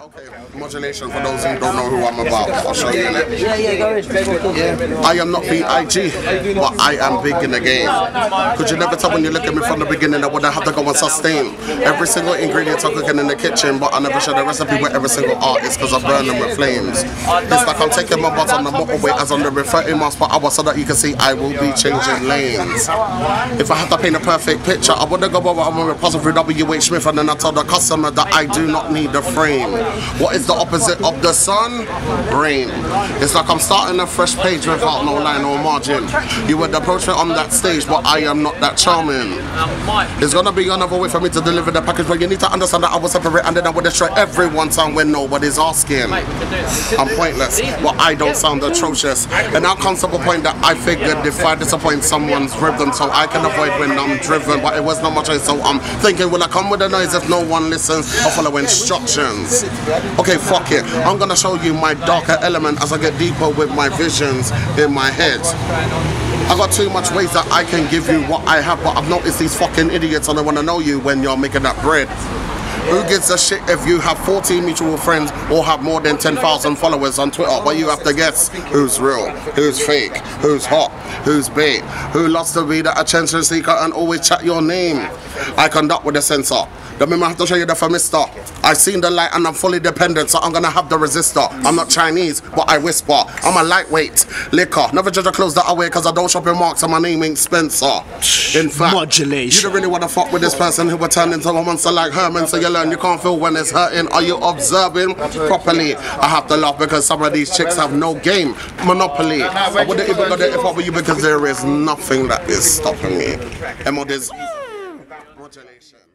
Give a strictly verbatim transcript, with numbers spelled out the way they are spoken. Okay, modulation, for those who don't know who I'm about, I'll show you in it. Yeah, yeah, go ahead. Yeah. I am not B I G, but I am big in the game. Could you never tell when you look at me from the beginning that would I have to go and sustain? Every single ingredient I'm cooking in the kitchen, but I never share the recipe with every single artist because I burn them with flames. It's like I'm taking my butt on the motorway as I'm delivering thirty miles per hour so that you can see I will be changing lanes. If I had to paint a perfect picture, I wouldn't go over and reposit through W H Smith and then I tell the customer that I do not need the frame. What is the opposite of the sun? Rain. It's like I'm starting a fresh page without no line or margin. You would approach me on that stage, but I am not that charming. There's gonna be another way for me to deliver the package, but you need to understand that I will separate and then I will destroy everyone's sound when nobody's asking. I'm pointless, but I don't sound atrocious. And now comes to the point that I figured if I disappoint someone's rhythm, so I can avoid when I'm driven, but it was not my choice, so I'm thinking, will I come with a noise if no one listens or follow instructions? Okay, fuck it. I'm gonna show you my darker element as I get deeper with my visions in my head. I got too much ways that I can give you what I have, but I've noticed these fucking idiots and I wanna know you when you're making that bread. Who gives a shit if you have fourteen mutual friends or have more than ten thousand followers on Twitter? But you have to guess who's real, who's fake, who's hot, who's bait, who loves to be the attention seeker and always chat your name. I conduct with a sensor. The meme I have to show you the Femister. I've seen the light and I'm fully dependent, so I'm gonna have the resistor. I'm not Chinese, but I whisper. I'm a lightweight liquor. Never judge a clothes that I wear because I don't shop in Marks and my name ain't Spencer. In fact, modulation. You don't really want to fuck with this person who will turn into a monster like Herman, so you learn you can't feel when it's hurting. Are you observing properly? I have to laugh because some of these chicks have no game. Monopoly. I wouldn't even go there if I were you because there is nothing that is stopping me. Modulation.